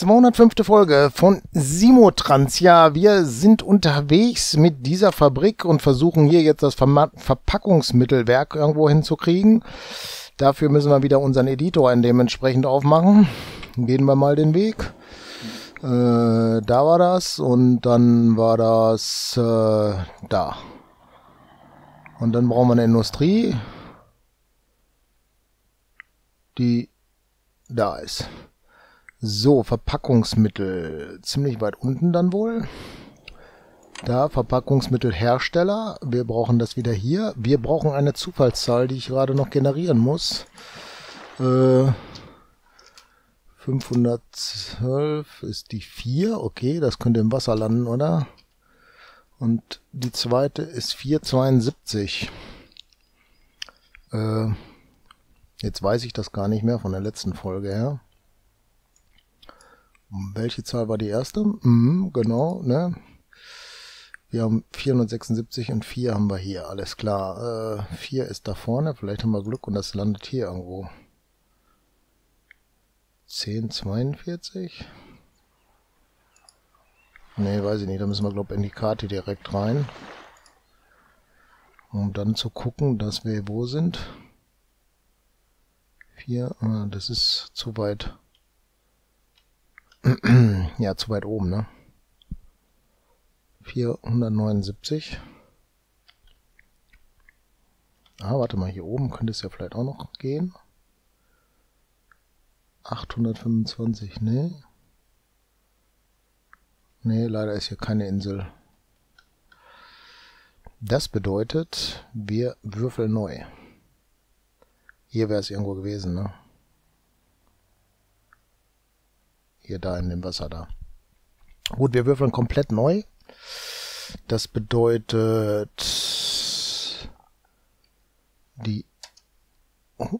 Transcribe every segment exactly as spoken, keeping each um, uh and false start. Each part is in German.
zweihundertfünfte Folge von Simutrans. Ja, wir sind unterwegs mit dieser Fabrik und versuchen hier jetzt das Ver- Verpackungsmittelwerk irgendwo hinzukriegen. Dafür müssen wir wieder unseren Editor dementsprechend aufmachen. Gehen wir mal den Weg. Äh, da war das und dann war das äh, da. Und dann brauchen wir eine Industrie, die da ist. So, Verpackungsmittel, ziemlich weit unten dann wohl. Da, Verpackungsmittelhersteller, wir brauchen das wieder hier. Wir brauchen eine Zufallszahl, die ich gerade noch generieren muss. Äh, fünfhundertzwölf ist die vier, okay, das könnte im Wasser landen, oder? Und die zweite ist vier Komma sieben zwei. Äh, jetzt weiß ich das gar nicht mehr von der letzten Folge her. Welche Zahl war die erste? Mhm, genau, ne? Wir haben vierhundertsechsundsiebzig und vier haben wir hier, alles klar. Äh, vier ist da vorne, vielleicht haben wir Glück und das landet hier irgendwo. zehn Komma zweiundvierzig? Ne, weiß ich nicht, da müssen wir, glaube ich, in die Karte direkt rein. Um dann zu gucken, dass wir wo sind. vier, äh, das ist zu weit. Ja, zu weit oben, ne? vierhundertneunundsiebzig. Ah, warte mal, hier oben könnte es ja vielleicht auch noch gehen. achthundertfünfundzwanzig, ne? Ne, leider ist hier keine Insel. Das bedeutet, wir würfeln neu. Hier wäre es irgendwo gewesen, ne? Hier da in dem Wasser da. Gut, wir würfeln komplett neu. Das bedeutet die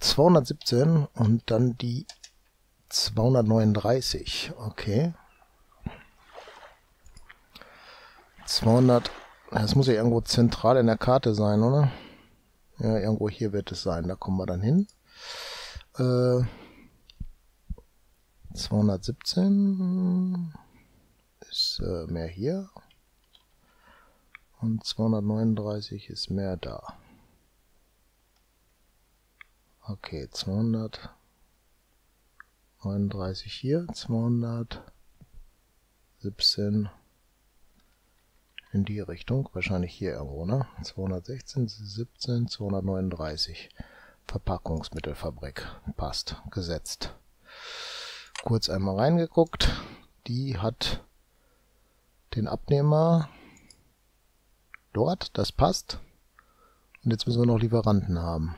zweihundertsiebzehn und dann die zweihundertneununddreißig. Okay. zweihundert. Das muss ja irgendwo zentral in der Karte sein, oder? Ja, irgendwo hier wird es sein. Da kommen wir dann hin. Äh... zweihundertsiebzehn ist äh, mehr hier und zweihundertneununddreißig ist mehr da. Okay, zweihundertneununddreißig hier, zweihundertsiebzehn in die Richtung, wahrscheinlich hier irgendwo, ne? zweihundertsechzehn, siebzehn, zweihundertneununddreißig. Verpackungsmittelfabrik, passt, gesetzt. Kurz einmal reingeguckt, die hat den Abnehmer dort, das passt. Und jetzt müssen wir noch Lieferanten haben.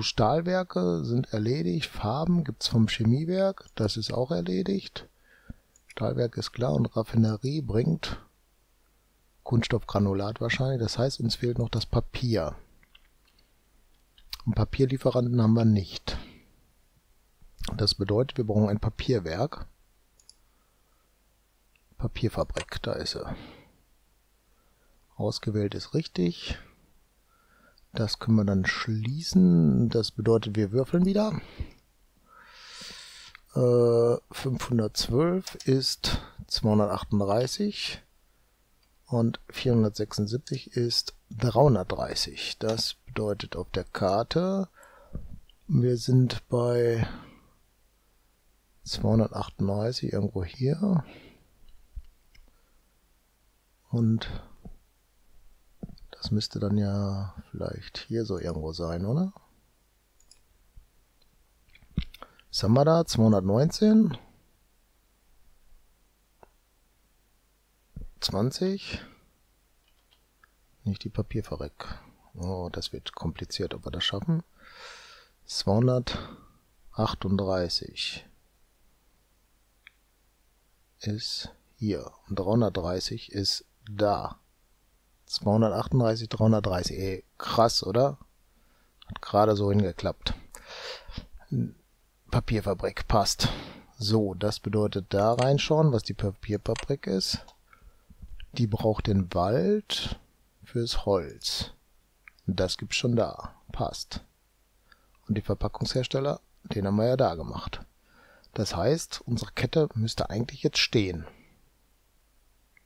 Stahlwerke sind erledigt, Farben gibt es vom Chemiewerk, das ist auch erledigt. Stahlwerk ist klar und Raffinerie bringt Kunststoffgranulat wahrscheinlich, das heißt uns fehlt noch das Papier. Einen Papierlieferanten haben wir nicht. Das bedeutet, wir brauchen ein Papierwerk. Papierfabrik, da ist er. Ausgewählt ist richtig. Das können wir dann schließen. Das bedeutet, wir würfeln wieder. Äh, fünfhundertzwölf ist zweihundertachtunddreißig und vierhundertsechsundsiebzig ist dreihundertdreißig. Das bedeutet auf der Karte, wir sind bei zweihundertachtunddreißig, irgendwo hier. Und das müsste dann ja vielleicht hier so irgendwo sein, oder? Was haben wir da? zweihundertneunzehn. zwanzig. Nicht die Papierfabrik. Oh, das wird kompliziert, ob wir das schaffen. zweihundertachtunddreißig ist hier. Und dreihundertdreißig ist da. zweihundertachtunddreißig, dreihundertdreißig. Ey, krass, oder? Hat gerade so hingeklappt. Papierfabrik, passt. So, das bedeutet da reinschauen, was die Papierfabrik ist. Die braucht den Wald fürs Holz. Das gibt's schon da. Passt. Und die Verpackungshersteller Den haben wir ja da gemacht. Das heißt, unsere Kette müsste eigentlich jetzt stehen.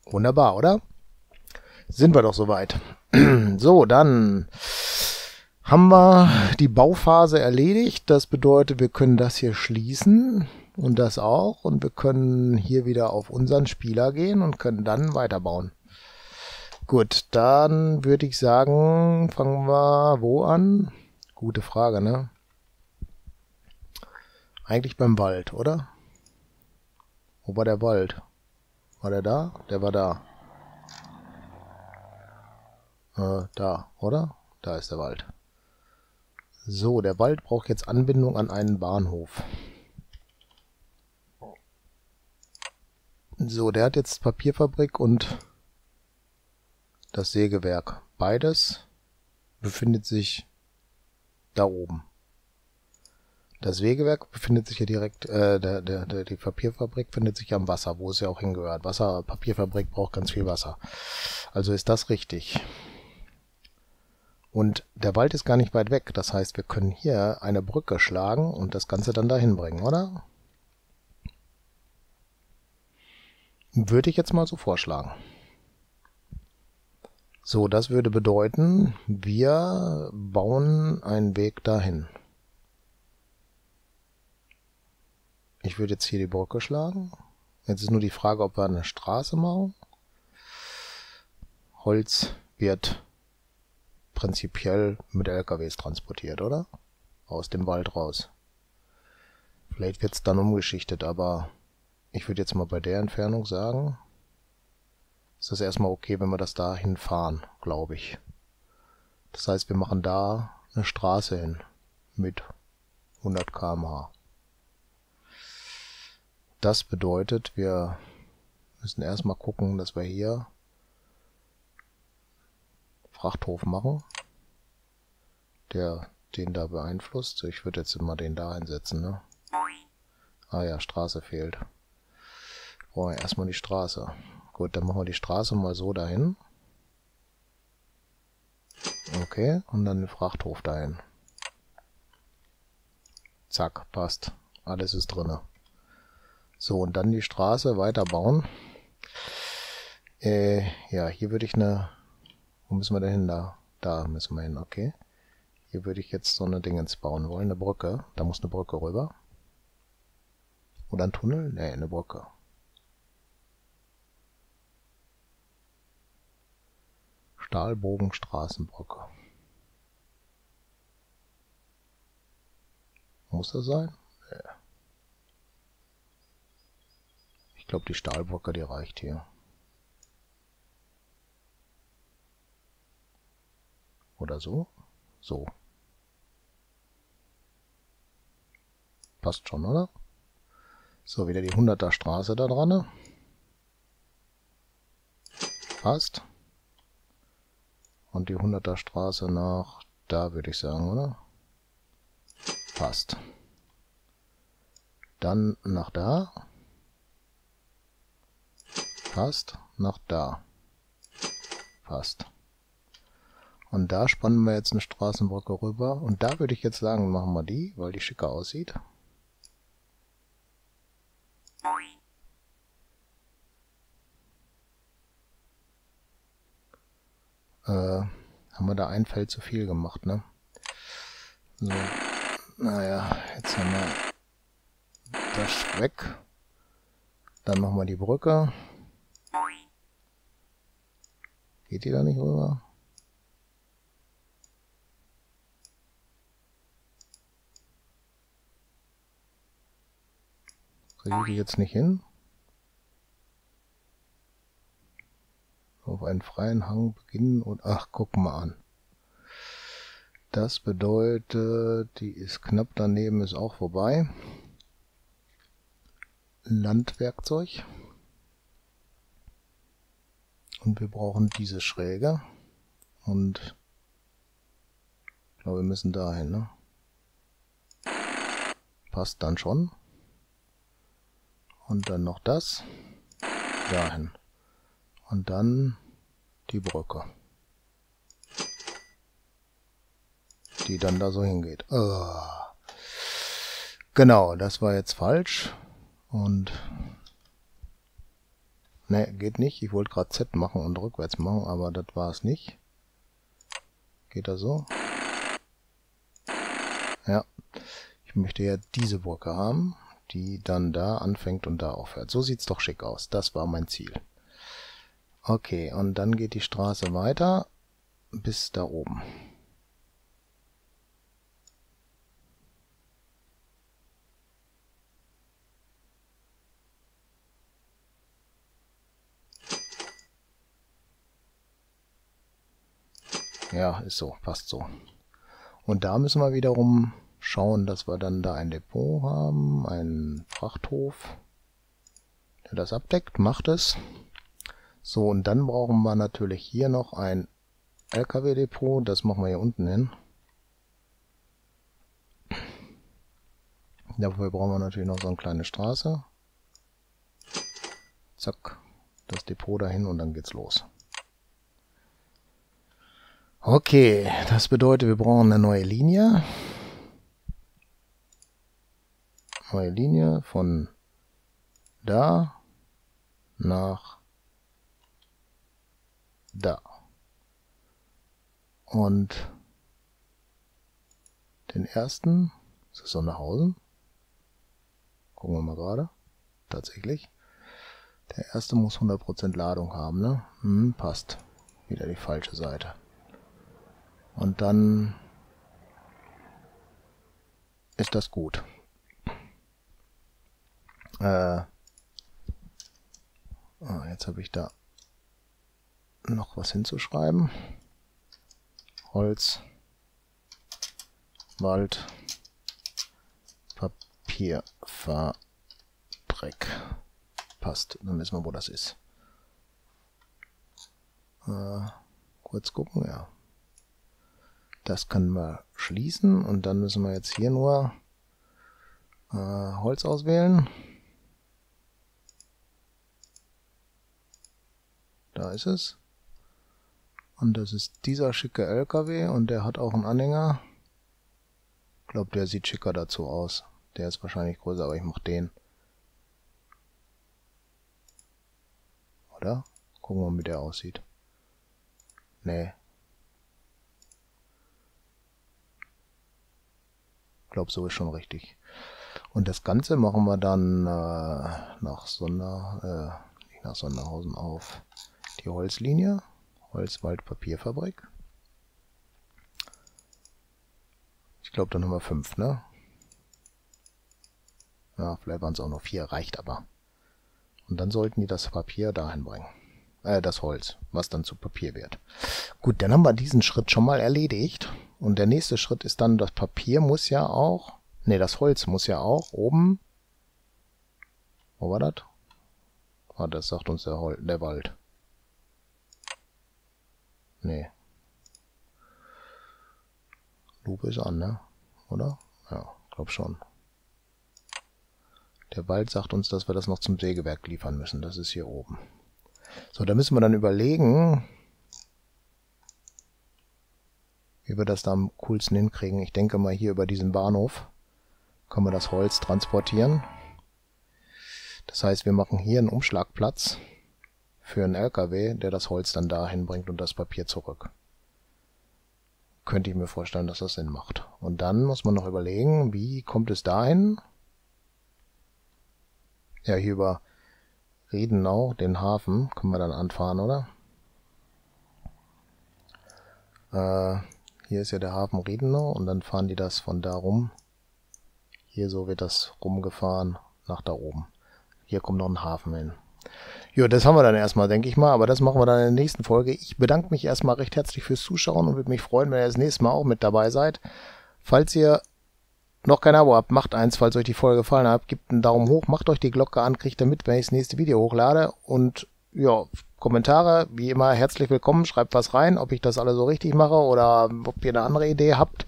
Wunderbar, oder? Sind wir doch soweit. So, dann haben wir die Bauphase erledigt. Das bedeutet, wir können das hier schließen und das auch. Und wir können hier wieder auf unseren Spieler gehen und können dann weiterbauen. Gut, dann würde ich sagen, fangen wir wo an? Gute Frage, ne? Eigentlich beim Wald, oder? Wo war der Wald? War der da? Der war da. Äh, da, oder? Da ist der Wald. So, der Wald braucht jetzt Anbindung an einen Bahnhof. So, der hat jetzt Papierfabrik und das Sägewerk. Beides befindet sich da oben. Das Sägewerk befindet sich ja direkt, äh, der, der, der, die Papierfabrik befindet sich ja am Wasser, wo es ja auch hingehört. Wasser, Papierfabrik braucht ganz viel Wasser. Also ist das richtig. Und der Wald ist gar nicht weit weg. Das heißt, wir können hier eine Brücke schlagen und das Ganze dann dahin bringen, oder? Würde ich jetzt mal so vorschlagen. So, das würde bedeuten, wir bauen einen Weg dahin. Ich würde jetzt hier die Brücke schlagen. Jetzt ist nur die Frage, ob wir eine Straße machen. Holz wird prinzipiell mit L K Ws transportiert, oder? Aus dem Wald raus. Vielleicht wird es dann umgeschichtet, aber ich würde jetzt mal bei der Entfernung sagen, ist das erstmal okay, wenn wir das da hinfahren, glaube ich. Das heißt, wir machen da eine Straße hin mit hundert Kilometer pro Stunde. Das bedeutet, wir müssen erstmal gucken, dass wir hier Frachthof machen, der den da beeinflusst. Ich würde jetzt immer den da einsetzen, ne? Ah ja, Straße fehlt. Brauchen wir erstmal die Straße. Gut, dann machen wir die Straße mal so dahin. Okay, und dann den Frachthof dahin. Zack, passt. Alles ist drinne. So, und dann die Straße weiterbauen. Äh, ja, hier würde ich eine... Wo müssen wir denn hin? Da, da müssen wir hin, okay. Hier würde ich jetzt so eine Dingens bauen wollen, eine Brücke. Da muss eine Brücke rüber. Oder ein Tunnel? Nee, eine Brücke. Stahlbogenstraßenbrücke. Muss das sein? Nee. Ich glaube, die Stahlbrücke, die reicht hier. Oder so? So. Passt schon, oder? So, wieder die hunderter Straße da dran. Ne? Passt. Und die hunderter Straße nach da, würde ich sagen, oder? Passt. Dann nach da. Passt, nach da. Passt. Und da spannen wir jetzt eine Straßenbrücke rüber. Und da würde ich jetzt sagen, machen wir die, weil die schicker aussieht. Äh, haben wir da ein Feld zu viel gemacht, ne? So, naja, jetzt haben wir das weg. Dann machen wir die Brücke. Geht die da nicht rüber? Kriege ich die jetzt nicht hin? Auf einen freien Hang beginnen und... Ach, guck mal an. Das bedeutet, die ist knapp daneben, ist auch vorbei. Landwerkzeug. Und wir brauchen diese Schräge. Und ich glaube, wir müssen dahin, ne? Passt dann schon. Und dann noch das. Dahin. Und dann die Brücke. Die dann da so hingeht. Oh. Genau, das war jetzt falsch. Und ne, geht nicht. Ich wollte gerade Z machen und rückwärts machen, aber das war es nicht. Geht das so? Ja. Ich möchte ja diese Brücke haben, die dann da anfängt und da aufhört. So sieht es doch schick aus. Das war mein Ziel. Okay, und dann geht die Straße weiter bis da oben. Ja, ist so, passt so. Und da müssen wir wiederum schauen, dass wir dann da ein Depot haben, einen Frachthof, der das abdeckt, macht es. So, und dann brauchen wir natürlich hier noch ein L K W-Depot, das machen wir hier unten hin. Dafür brauchen wir natürlich noch so eine kleine Straße. Zack, das Depot dahin und dann geht's los. Okay, das bedeutet, wir brauchen eine neue Linie. Neue Linie von da nach da. Und den ersten, ist das Sonderhausen? Gucken wir mal gerade. Tatsächlich. Der erste muss hundert Prozent Ladung haben, ne? Hm, passt. Wieder die falsche Seite. Und dann ist das gut. Äh, ah, jetzt habe ich da noch was hinzuschreiben. Holz, Wald, Papier, Fahrdreck. Passt, dann wissen wir, wo das ist. Äh, kurz gucken, ja. Das können wir schließen und dann müssen wir jetzt hier nur äh, Holz auswählen. Da ist es. Und das ist dieser schicke L K W und der hat auch einen Anhänger. Ich glaube, der sieht schicker dazu aus. Der ist wahrscheinlich größer, aber ich mache den. Oder? Gucken wir mal, wie der aussieht. Nee. Ich glaube, so ist schon richtig. Und das Ganze machen wir dann äh, nach Sonder, äh, nicht nach Sonderhausen auf die Holzlinie. Holz, Wald, Papierfabrik. Ich glaube, dann haben wir fünf, ne? Ja, vielleicht waren es auch nur vier, reicht aber. Und dann sollten die das Papier dahin bringen. Äh, das Holz, was dann zu Papier wird. Gut, dann haben wir diesen Schritt schon mal erledigt. Und der nächste Schritt ist dann, das Papier muss ja auch, ne, das Holz muss ja auch oben, wo war das? Ah, das sagt uns der, Hol der Wald. Ne. Lupe ist an, ne? Oder? Ja, glaub schon. Der Wald sägt uns, dass wir das noch zum Sägewerk liefern müssen. Das ist hier oben. So, da müssen wir dann überlegen, wie wir das da am coolsten hinkriegen. Ich denke mal, hier über diesen Bahnhof können wir das Holz transportieren. Das heißt, wir machen hier einen Umschlagplatz für einen L K W, der das Holz dann dahin bringt und das Papier zurück. Könnte ich mir vorstellen, dass das Sinn macht. Und dann muss man noch überlegen, wie kommt es dahin? Ja, hier über Riedenau, den Hafen, können wir dann anfahren, oder? Äh... Hier ist ja der Hafen Riedenau und dann fahren die das von da rum. Hier so wird das rumgefahren nach da oben. Hier kommt noch ein Hafen hin. Jo, das haben wir dann erstmal, denke ich mal. Aber das machen wir dann in der nächsten Folge. Ich bedanke mich erstmal recht herzlich fürs Zuschauen und würde mich freuen, wenn ihr das nächste Mal auch mit dabei seid. Falls ihr noch kein Abo habt, macht eins, falls euch die Folge gefallen hat. Gebt einen Daumen hoch, macht euch die Glocke an, kriegt ihr mit, wenn ich das nächste Video hochlade. Und ja, Kommentare, wie immer herzlich willkommen, schreibt was rein, ob ich das alles so richtig mache oder ob ihr eine andere Idee habt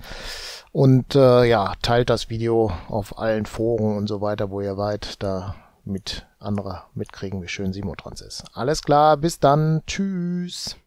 und äh, ja, teilt das Video auf allen Foren und so weiter, wo ihr weit da mit andere mitkriegen, wie schön Simutrans ist. Alles klar, bis dann, tschüss!